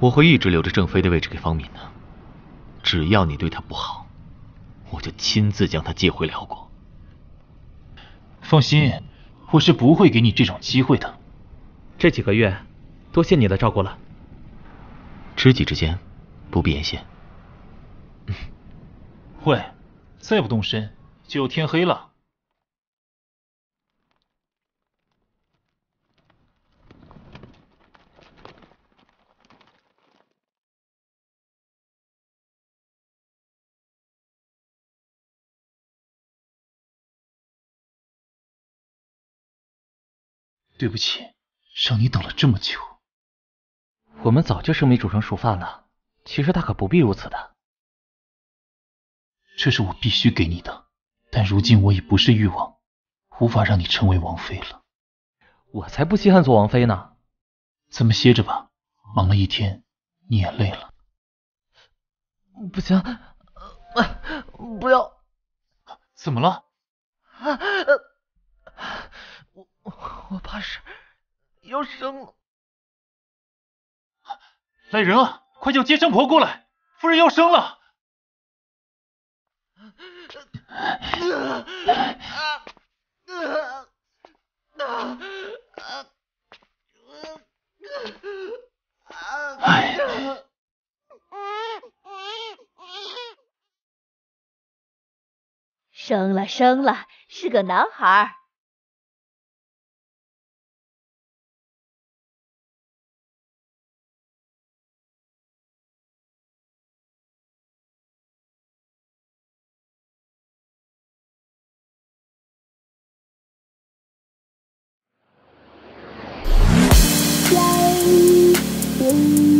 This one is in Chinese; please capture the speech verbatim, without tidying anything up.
我会一直留着正妃的位置给方敏的。只要你对她不好，我就亲自将她接回辽国。放心，我是不会给你这种机会的。这几个月，多谢你的照顾了。知己之间，不必言谢。嗯。喂，再不动身，就天黑了。 对不起，让你等了这么久。我们早就生米煮成熟饭了，其实大可不必如此的。这是我必须给你的，但如今我已不是誉王，无法让你成为王妃了。我才不稀罕做王妃呢。咱们歇着吧，忙了一天，你也累了。不行，呃、不要！怎么了？啊呃 我怕是要生了，来人啊，快叫接生婆过来，夫人要生了！哎呀！ 生了，生了，是个男孩。 Thank you.